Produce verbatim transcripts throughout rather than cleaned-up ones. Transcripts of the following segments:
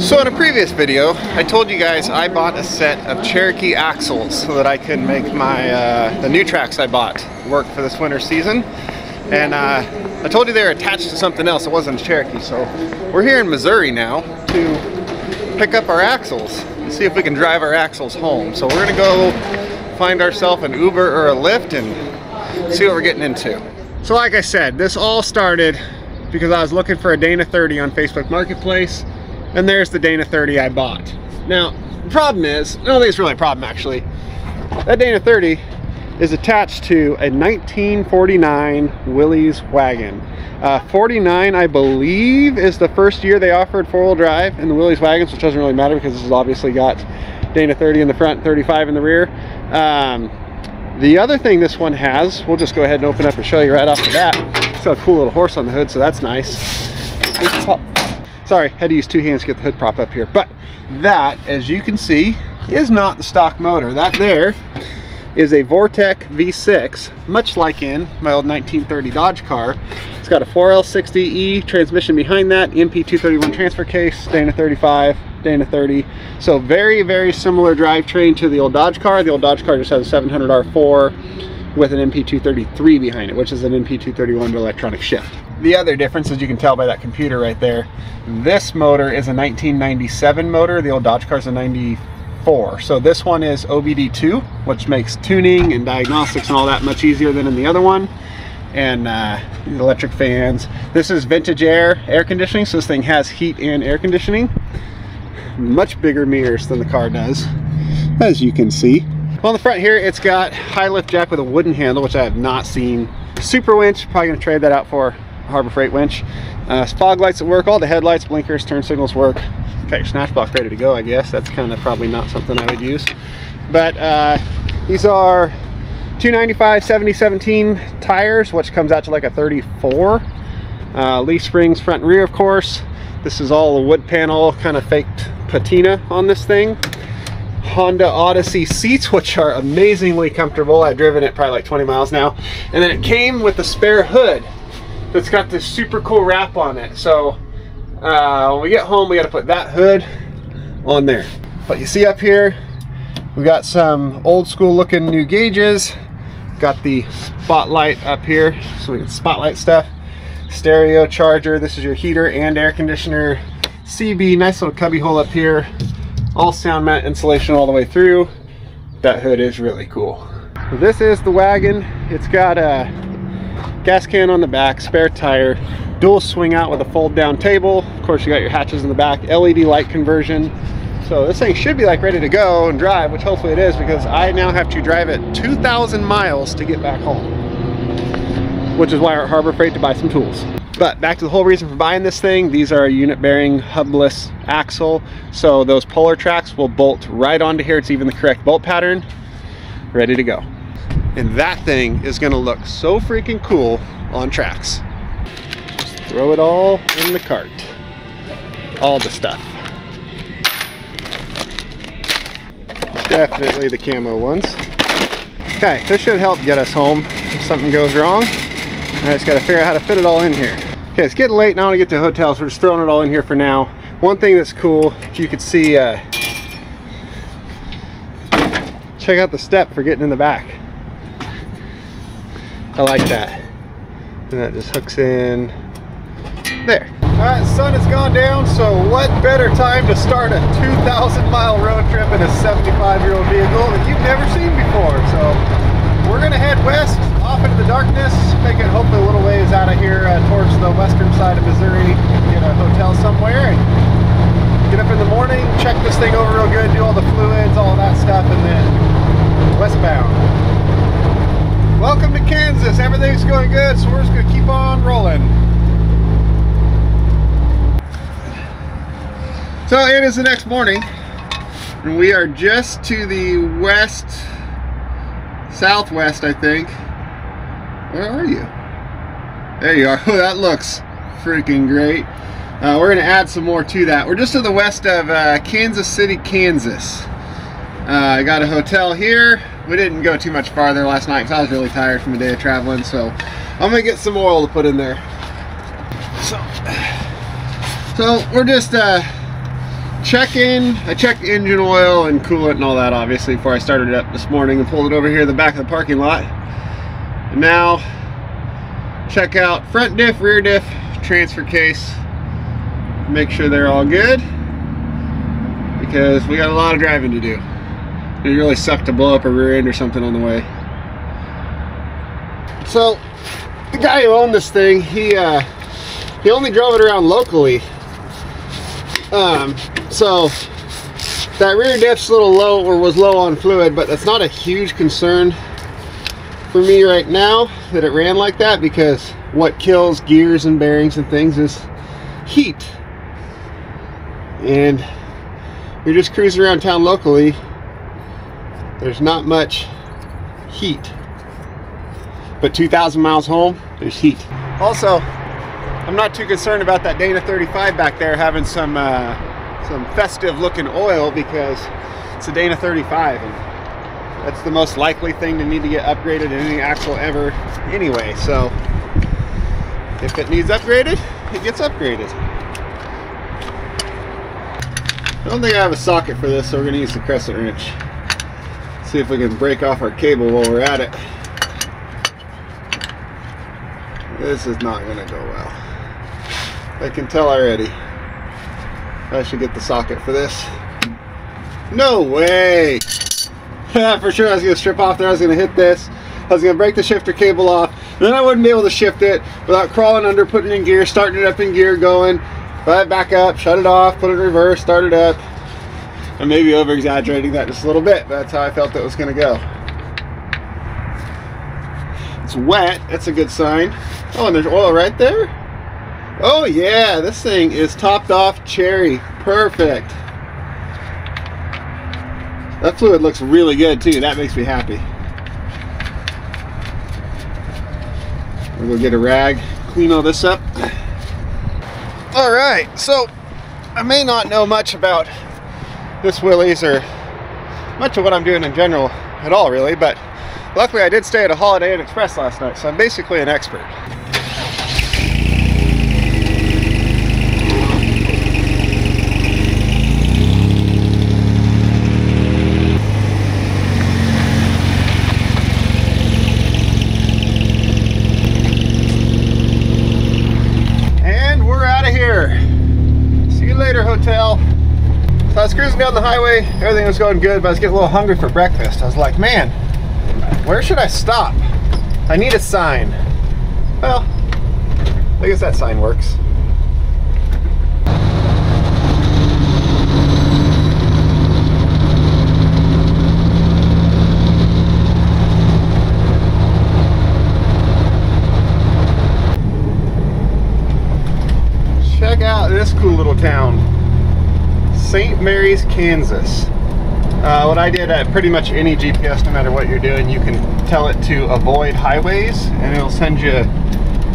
So in a previous video, I told you guys I bought a set of Cherokee axles so that I could make my uh, the new tracks I bought work for this winter season. And uh, I told you they were attached to something else. It wasn't a Cherokee. So we're here in Missouri now to pick up our axles and see if we can drive our axles home. So we're gonna go find ourselves an Uber or a Lyft and see what we're getting into. So like I said, this all started because I was looking for a Dana thirty on Facebook Marketplace. And there's the Dana thirty I bought. Now, the problem is, no, I don't think it's really a problem actually. That Dana thirty is attached to a nineteen forty-nine Willys Wagon. Uh, forty-nine, I believe, is the first year they offered four-wheel drive in the Willys Wagons, which doesn't really matter because this has obviously got Dana thirty in the front, thirty-five in the rear. Um, the other thing this one has, we'll just go ahead and open up and show you right off the bat. It's got a cool little horse on the hood, so that's nice. Sorry, had to use two hands to get the hood prop up here. But that, as you can see, is not the stock motor. That there is a Vortec V six, much like in my old nineteen thirty Dodge car. It's got a four L sixty E transmission behind that, M P two thirty-one transfer case, Dana thirty-five, Dana thirty. So very, very similar drivetrain to the old Dodge car. The old Dodge car just has a seven hundred R four with an M P two thirty-three behind it, which is an M P two thirty-one with electronic shift. The other difference, as you can tell by that computer right there, this motor is a nineteen ninety-seven motor. The old Dodge car's a ninety-four. So this one is O B D two, which makes tuning and diagnostics and all that much easier than in the other one. And uh, electric fans. This is vintage air, air conditioning. So this thing has heat and air conditioning. Much bigger mirrors than the car does, as you can see. On the front here, it's got high lift jack with a wooden handle, which I have not seen. Super winch, probably gonna trade that out for Harbor Freight winch. Uh, fog lights that work, all the headlights, blinkers, turn signals work. Got your snatch block ready to go, I guess. That's kind of probably not something I would use. But uh, these are two ninety-five seventy seventeen tires, which comes out to like a thirty-four. Uh, leaf springs front and rear, of course. This is all a wood panel, kind of faked patina on this thing. Honda Odyssey seats, which are amazingly comfortable. I've driven it probably like twenty miles now. And then it came with a spare hood that's got this super cool wrap on it. So uh, when we get home, we gotta put that hood on there. But you see up here, we got some old school looking new gauges. Got the spotlight up here so we can spotlight stuff. Stereo charger, this is your heater and air conditioner. C B, nice little cubby hole up here. All sound mat insulation all the way through. That hood is really cool. So this is the wagon. It's got a gas can on the back, spare tire, dual swing out with a fold down table. Of course, you got your hatches in the back, L E D light conversion. So this thing should be like ready to go and drive, which hopefully it is, because I now have to drive it two thousand miles to get back home, which is why we're at Harbor Freight to buy some tools. But back to the whole reason for buying this thing, these are a unit bearing hubless axle. So those polar tracks will bolt right onto here. It's even the correct bolt pattern, ready to go. And that thing is gonna look so freaking cool on tracks. Just throw it all in the cart. All the stuff. Definitely the camo ones. Okay, this should help get us home if something goes wrong. I just gotta figure out how to fit it all in here. Okay, it's getting late and I wanna get to the hotel, so we're just throwing it all in here for now. One thing that's cool, if you could see, uh, check out the step for getting in the back. I like that. And that just hooks in there. All right, the sun has gone down, so what better time to start a two thousand mile road trip in a seventy-five year old vehicle that you've never seen before. So we're gonna head west, off into the darkness, make it hopefully a little ways out of here uh, towards the western side of Missouri, get a hotel somewhere, and get up in the morning, check this thing over real good, do all the fluids, all that stuff, and then westbound. Welcome to Kansas. Everything's going good, so we're just going to keep on rolling. So it is the next morning, and we are just to the west, southwest, I think. Where are you? There you are. That looks freaking great. Uh, we're going to add some more to that. We're just to the west of uh, Kansas City, Kansas. Uh, I got a hotel here. We didn't go too much farther last night because I was really tired from a day of traveling, so I'm gonna get some oil to put in there. So, so we're just uh, checking. I checked engine oil and coolant and all that, obviously, before I started it up this morning and pulled it over here in the back of the parking lot. And now, check out front diff, rear diff, transfer case. Make sure they're all good, because we got a lot of driving to do. It'd really suck to blow up a rear end or something on the way. So the guy who owned this thing, he uh, he only drove it around locally. Um, so that rear diff's a little low, or was low on fluid, but that's not a huge concern for me right now that it ran like that, because what kills gears and bearings and things is heat. And you're just cruising around town locally, there's not much heat. But two thousand miles home, there's heat. Also, I'm not too concerned about that Dana thirty-five back there having some uh, some festive looking oil, because it's a Dana thirty-five, and that's the most likely thing to need to get upgraded in any axle ever anyway. So if it needs upgraded, it gets upgraded. I don't think I have a socket for this, so we're gonna use the crescent wrench. See if we can break off our cable while we're at it. This is not going to go well. I can tell already. I should get the socket for this. No way! For sure I was going to strip off there. I was going to hit this. I was going to break the shifter cable off. Then I wouldn't be able to shift it without crawling under, putting it in gear, starting it up in gear, going right back up, shut it off, put it in reverse, start it up. I may be over-exaggerating that just a little bit, but that's how I felt it was going to go. It's wet, that's a good sign. Oh, and there's oil right there. Oh yeah, this thing is topped off cherry. Perfect. That fluid looks really good too. That makes me happy. We'll go get a rag, clean all this up. All right, so I may not know much about this Willys or much of what I'm doing in general at all, really, but luckily, I did stay at a Holiday Inn Express last night, so I'm basically an expert. And we're out of here. See you later, hotel. So I was cruising down the highway, everything was going good, but I was getting a little hungry for breakfast. I was like, man, where should I stop? I need a sign. Well, I guess that sign works. Check out this cool little town, Saint Mary's, Kansas. Uh, what I did at pretty much any G P S, no matter what you're doing, you can tell it to avoid highways, and it'll send you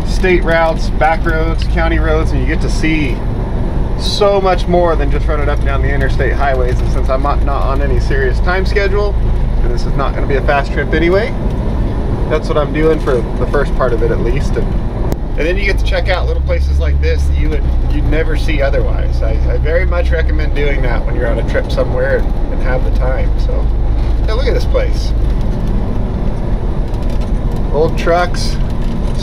state routes, back roads, county roads, and you get to see so much more than just running up and down the interstate highways. And since I'm not, not on any serious time schedule, and this is not going to be a fast trip anyway, that's what I'm doing for the first part of it at least. And, and then you get to check out little places like this that you would, you'd never see otherwise. I, I very much recommend doing that when you're on a trip somewhere and, and have the time. So, now look at this place. Old trucks,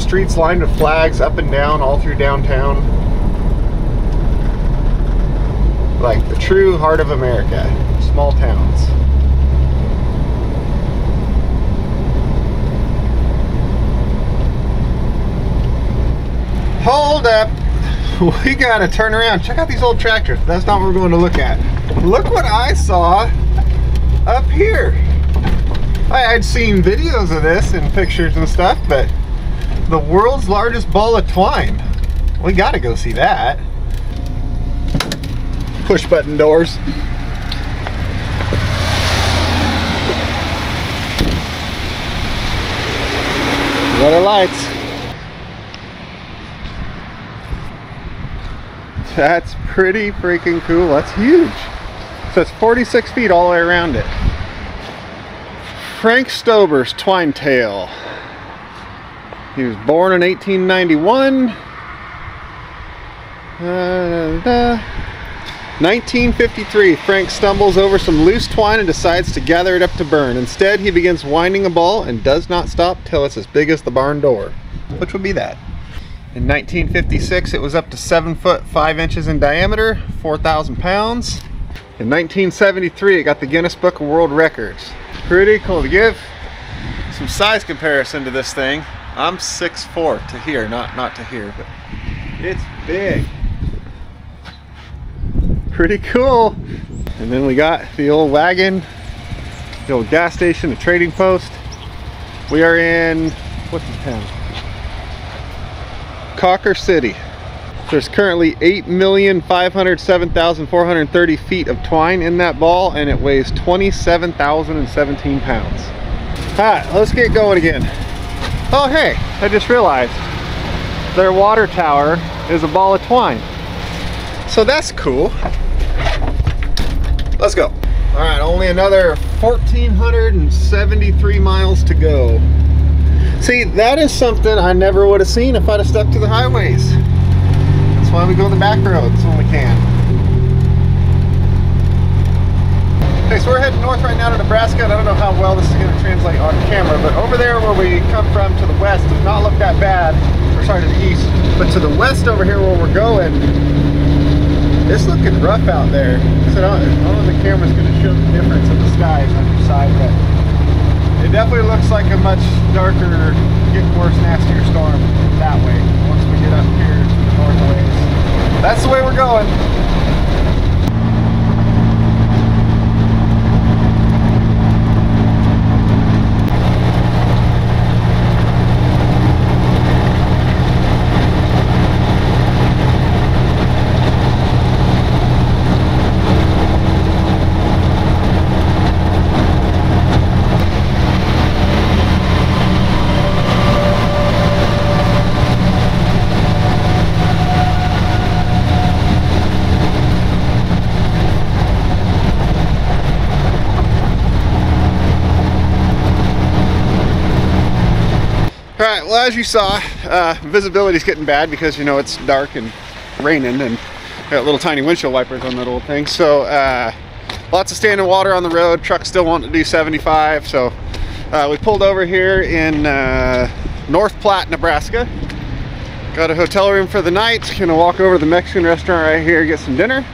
streets lined with flags up and down, all through downtown. Like the true heart of America, small towns. Hold up, we gotta turn around. Check out these old tractors. That's not what we're going to look at. Look what I saw up here. I, I'd seen videos of this and pictures and stuff, but the world's largest ball of twine. We gotta go see that. Push button doors. What are lights? That's pretty freaking cool. That's huge. So it's forty-six feet all the way around it. Frank Stober's Twine Tail. He was born in eighteen ninety-one. Uh, da. nineteen fifty-three, Frank stumbles over some loose twine and decides to gather it up to burn. Instead, he begins winding a ball and does not stop till it's as big as the barn door, which would be that. In nineteen fifty-six, it was up to seven foot five inches in diameter, four thousand pounds. In nineteen seventy-three, it got the Guinness Book of World Records. Pretty cool. To give some size comparison to this thing, I'm six foot four to here, not, not to here, but it's big. Pretty cool. And then we got the old wagon, the old gas station, the trading post. We are in, what's the town? Cawker City. There's currently eight million five hundred seven thousand four hundred thirty feet of twine in that ball, and it weighs twenty-seven thousand seventeen pounds. All right, let's get going again. Oh, hey, I just realized their water tower is a ball of twine. So that's cool. Let's go. All right, only another one thousand four hundred seventy-three miles to go. See, that is something I never would have seen if I'd have stuck to the highways. That's why we go the back roads when we can. Okay, so we're heading north right now to Nebraska, and I don't know how well this is going to translate on camera, but over there where we come from to the west does not look that bad. Or sorry, to the east, but to the west over here where we're going, it's looking rough out there. So I don't, I don't know if the camera's going to show the difference in the skies on your side, but it definitely looks like a much darker, get worse, nastier storm that way once we get up here to the north ways. That's the way we're going. Alright, well, as you saw, uh, visibility's getting bad because, you know, it's dark and raining, and got little tiny windshield wipers on that old thing. So uh, lots of standing water on the road. Truck still wanting to do seventy-five. So uh, we pulled over here in uh, North Platte, Nebraska. Got a hotel room for the night. Gonna walk over to the Mexican restaurant right here, get some dinner.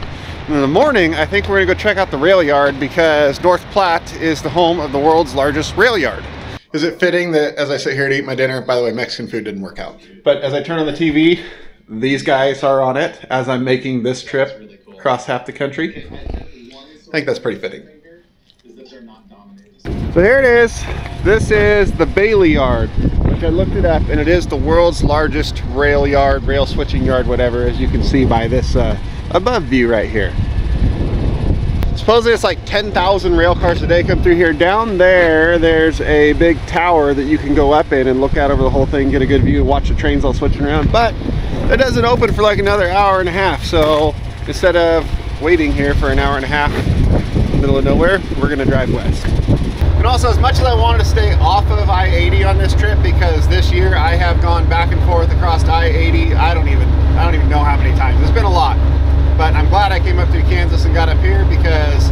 And in the morning, I think we're gonna go check out the rail yard, because North Platte is the home of the world's largest rail yard. Is it fitting that as I sit here to eat my dinner, by the way, Mexican food didn't work out, but as I turn on the T V, these guys are on it as I'm making this trip really cool. Across half the country. I think that's pretty fitting. So here it is. This is the Bailey Yard, which I looked it up, and it is the world's largest rail yard, rail switching yard, whatever, as you can see by this uh, above view right here. Supposedly it's like ten thousand rail cars a day come through here. Down there, there's a big tower that you can go up in and look out over the whole thing, get a good view, watch the trains all switching around. But it doesn't open for like another hour and a half. So instead of waiting here for an hour and a half in the middle of nowhere, we're going to drive west. And also, as much as I wanted to stay off of I eighty on this trip, because this year I have gone back and forth across I eighty. I don't even, I don't even know how many times. It's been a lot. But I'm glad I came up through Kansas and got up here, because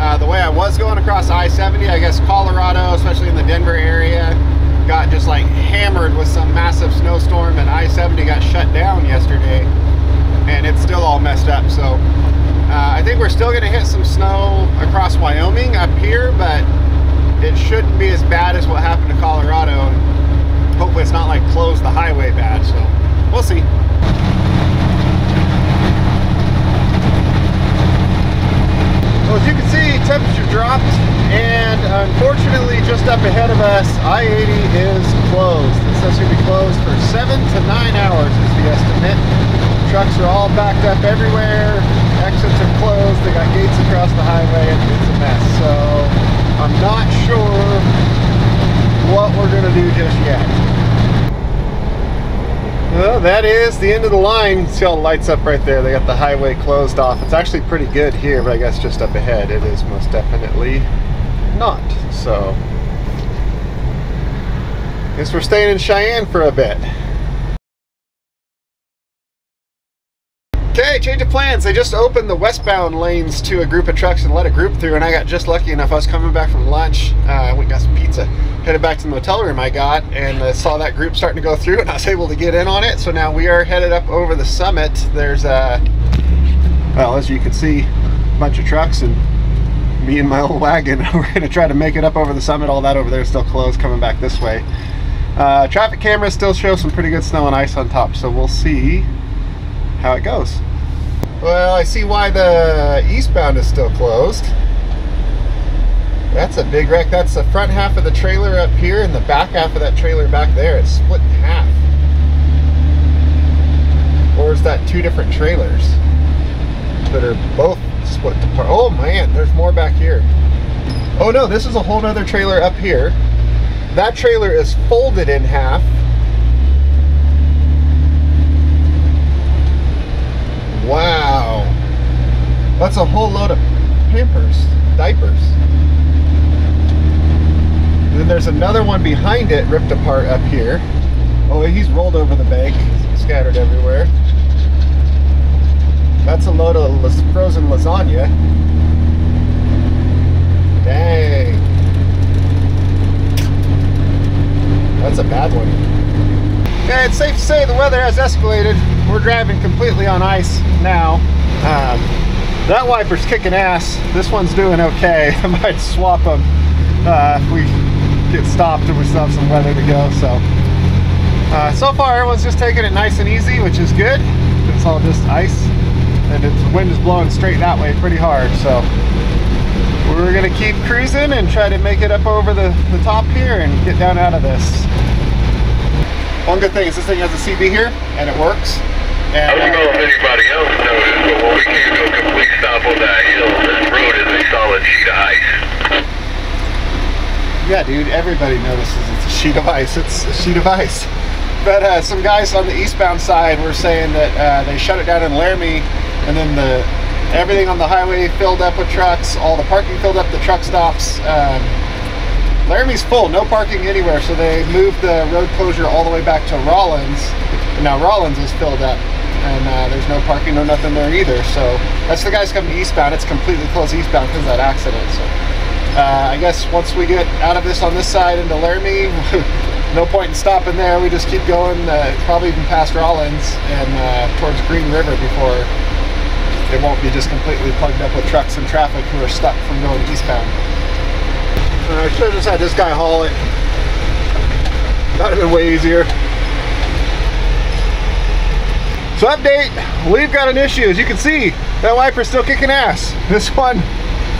uh, the way I was going across I seventy, I guess Colorado, especially in the Denver area, got just like hammered with some massive snowstorm, and I seventy got shut down yesterday, and it's still all messed up. So uh, I think we're still going to hit some snow across Wyoming up here, but it shouldn't be as bad as what happened to Colorado. Hopefully it's not like close the highway bad, so we'll see. Well, as you can see, temperature dropped, and unfortunately just up ahead of us, I eighty is closed. It says it's going to be closed for seven to nine hours is the estimate. Trucks are all backed up everywhere. Exits are closed. They got gates across the highway, and it's a mess. So I'm not sure what we're going to do just yet. Well, that is the end of the line. See all the lights up right there. They got the highway closed off. It's actually pretty good here, but I guess just up ahead it is most definitely not. So Guess we're staying in Cheyenne for a bit. Okay, change of plans. They just opened the westbound lanes to a group of trucks and let a group through, and I got just lucky enough. I was coming back from lunch. I uh, went and got some pizza, headed back to the motel room I got, and uh, saw that group starting to go through, and I was able to get in on it. So now we are headed up over the summit. There's, uh, well, as you can see, a bunch of trucks and me and my old wagon. We're going to try to make it up over the summit. All that over there is still closed, coming back this way. Uh, traffic cameras still show some pretty good snow and ice on top, so we'll see how it goes. Well, I see why the eastbound is still closed. That's a big wreck. That's the front half of the trailer up here and the back half of that trailer back there. It's split in half. Or is that two different trailers that are both split apart? Oh man, there's more back here. Oh no, this is a whole nother trailer up here. That trailer is folded in half. Wow, that's a whole load of pampers, diapers. And then there's another one behind it ripped apart up here. Oh, he's rolled over the bank, scattered everywhere. That's a load of frozen lasagna. Dang. That's a bad one. And it's safe to say the weather has escalated. We're driving completely on ice now. Um, that wiper's kicking ass. This one's doing okay. I might swap them uh, if we get stopped and we still have some weather to go. So uh, so far everyone's just taking it nice and easy, which is good. It's all just ice, and the wind is blowing straight that way pretty hard. So we're gonna keep cruising and try to make it up over the, the top here and get down out of this. One good thing is this thing has a C B here, and it works. And I don't know if anybody else noticed, but when we came to a complete stop on that hill, this road is a solid sheet of ice. Yeah, dude, everybody notices it's a sheet of ice. It's a sheet of ice. But uh, some guys on the eastbound side were saying that uh, they shut it down in Laramie, and then the everything on the highway filled up with trucks, all the parking filled up, the truck stops. Um, Laramie's full, no parking anywhere, so they moved the road closure all the way back to Rawlins. And now Rawlins is filled up, and uh, there's no parking, no nothing there either. So that's the guys coming eastbound. It's completely closed eastbound because of that accident. So uh, I guess once we get out of this on this side into Laramie, no point in stopping there. We just keep going, uh, probably even past Rawlins and uh, towards Green River before it won't be just completely plugged up with trucks and traffic who are stuck from going eastbound. I should have just had this guy haul it. That would have been way easier. So update, we've got an issue. As you can see, that wiper's still kicking ass. This one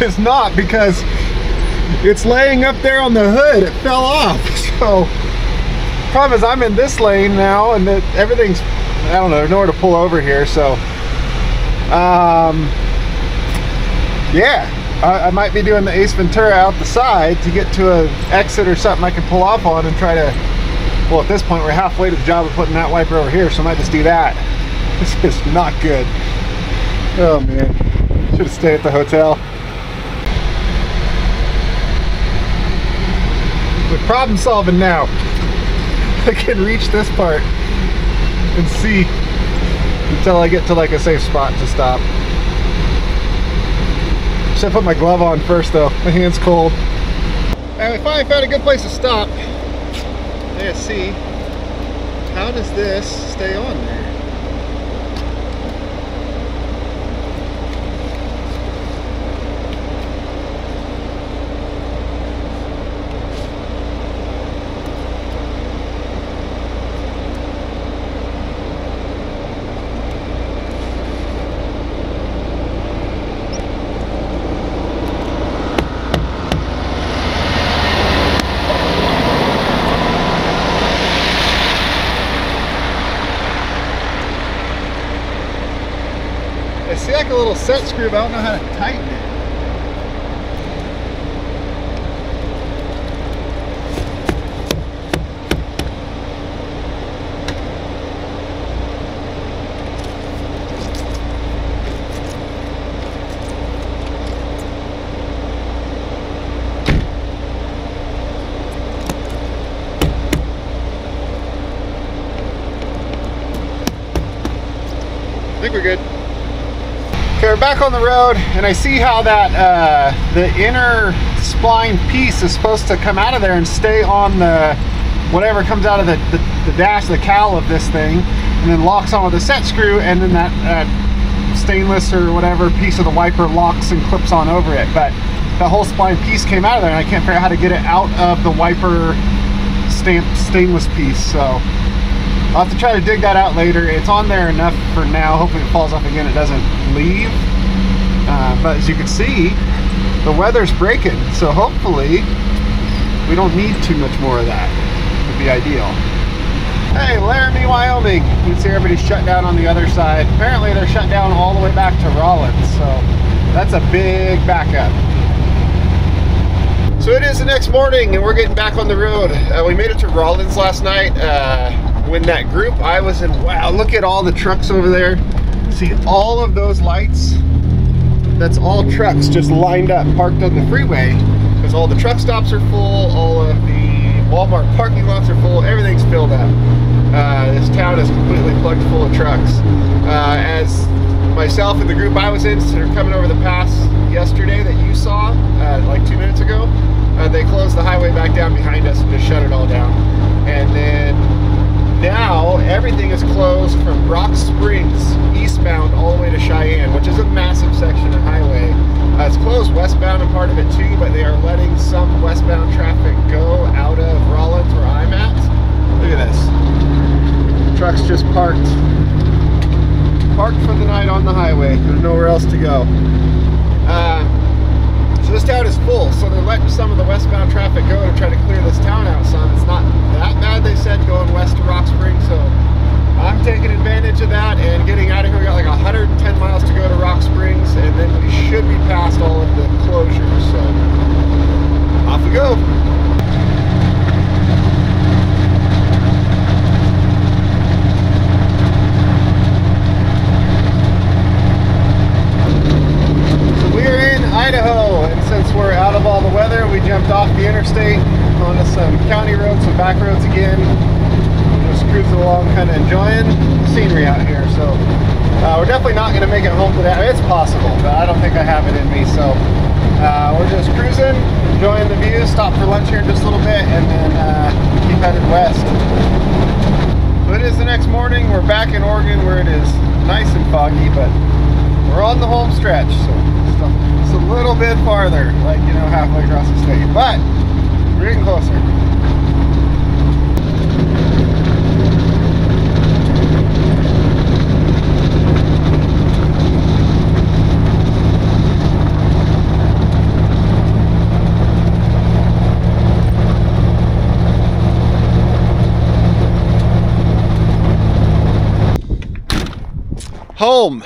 is not, because it's laying up there on the hood. It fell off. So problem is I'm in this lane now, and it, everything's, I don't know, nowhere to pull over here. So um, yeah. I might be doing the Ace Ventura out the side to get to an exit or something I can pull off on and try to, well, at this point we're halfway to the job of putting that wiper over here, so I might just do that. This is not good. Oh man, should have stayed at the hotel. We're problem solving now. I can reach this part and see until I get to like a safe spot to stop. Should have put my glove on first though, my hand's cold. And we finally found a good place to stop. Let's see, how does this stay on there? A little set screw, but I don't know how to tighten it. think we're good. Okay, we're back on the road, and I see how that uh, the inner spline piece is supposed to come out of there and stay on the whatever comes out of the, the, the dash, the cowl of this thing, and then locks on with a set screw, and then that uh, stainless or whatever piece of the wiper locks and clips on over it. But the whole spline piece came out of there, and I can't figure out how to get it out of the wiper stamped stainless piece, so I'll have to try to dig that out later. It's on there enough for now. Hopefully it falls off again, it doesn't leave. Uh, but as you can see, the weather's breaking, so hopefully we don't need too much more of that. Would be ideal. Hey, Laramie, Wyoming. You can see everybody's shut down on the other side. Apparently they're shut down all the way back to Rawlins, so that's a big backup. So it is the next morning and we're getting back on the road. Uh, we made it to Rawlins last night. Uh, when that group I was in, wow, look at all the trucks over there. See all of those lights? That's all trucks just lined up, parked on the freeway, because all the truck stops are full, all of the Walmart parking lots are full, everything's filled up. Uh, this town is completely plugged full of trucks. Uh, as myself and the group I was in are coming over the pass yesterday that you saw, uh, like two minutes ago, uh, they closed the highway back down behind us and just shut it all down. And then now everything is closed from Rock Springs eastbound all the way to Cheyenne, which is a massive section of highway. Uh, it's closed westbound and part of it too, but they are letting some westbound traffic go out of Rawlins where I'm at. Look at this. Trucks just parked. Parked for the night on the highway. There's nowhere else to go. Uh, so this town is full, so they're letting some of the westbound traffic go to try to clear this town out some. It's not that bad, they said, going west to Rock Springs, so I'm taking advantage of that and getting out of here. We got like one hundred ten miles to go to Rock Springs, and then we should be past all of the closures, so off we go. So we are in Idaho, and since we're out of all the weather, we jumped off the interstate onto some county roads, some back roads again. Just cruising along, kind of enjoying the scenery out here. So uh, we're definitely not going to make it home today. I mean, it's possible, but I don't think I have it in me. So uh, we're just cruising, enjoying the view. Stop for lunch here in just a little bit, and then uh, keep headed west. So it is the next morning. We're back in Oregon, where it is nice and foggy, but we're on the home stretch. So it's a, it's a little bit farther, like you know, halfway across the state, but we're getting closer. Home!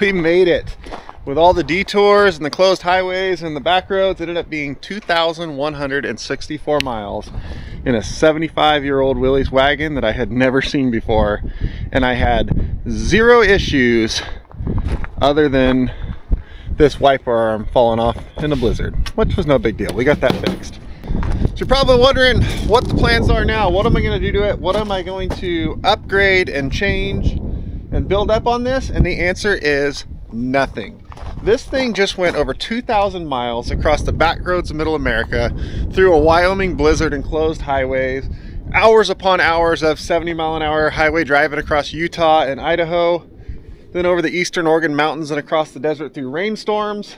We made it. With all the detours and the closed highways and the back roads, it ended up being two thousand one hundred sixty-four miles in a seventy-five-year-old Willys wagon that I had never seen before. And I had zero issues other than this wiper arm falling off in a blizzard, which was no big deal. We got that fixed. So you're probably wondering what the plans are now. What am I going to do to it? What am I going to upgrade and change and build up on this? And the answer is nothing. This thing just went over two thousand miles across the back roads of middle America, through a Wyoming blizzard and closed highways, hours upon hours of seventy mile an hour highway driving across Utah and Idaho, then over the eastern Oregon mountains and across the desert through rainstorms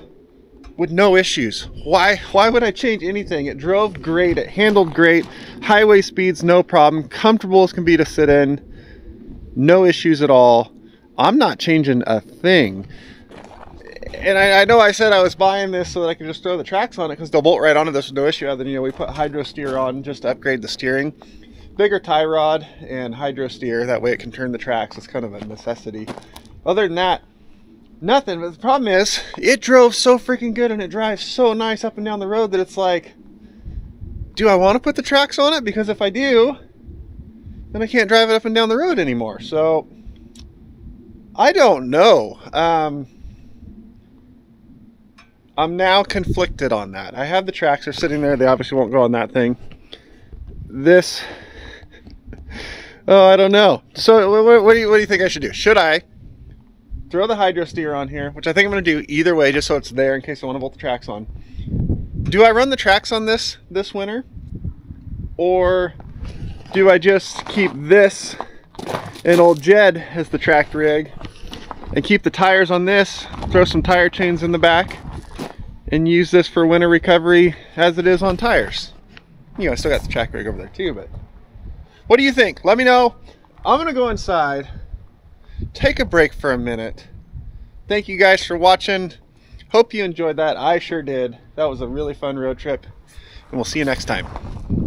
with no issues. Why, why would I change anything? It drove great, it handled great, highway speeds no problem, comfortable as can be to sit in, no issues at all. I'm not changing a thing. And I, I know I said I was buying this so that I could just throw the tracks on it because they'll bolt right onto this with no issue, other than, you know, we put hydro steer on just to upgrade the steering. Bigger tie rod and hydro steer, that way it can turn the tracks. It's kind of a necessity. Other than that, nothing. But the problem is, it drove so freaking good and it drives so nice up and down the road that it's like, do I want to put the tracks on it? Because if I do, then I can't drive it up and down the road anymore. So I don't know. Um, I'm now conflicted on that. I have the tracks, they're sitting there. They obviously won't go on that thing. This, oh, I don't know. So what, what, do you, what do you think I should do? Should I throw the hydro steer on here, which I think I'm going to do either way just so it's there in case I want to bolt the tracks on. Do I run the tracks on this this winter, or do I just keep this and old Jed as the tracked rig and keep the tires on this, throw some tire chains in the back, and use this for winter recovery as it is on tires? You know, I still got the track rig over there too, but what do you think? Let me know. I'm going to go inside, take a break for a minute. Thank you guys for watching. Hope you enjoyed that. I sure did. That was a really fun road trip, and we'll see you next time.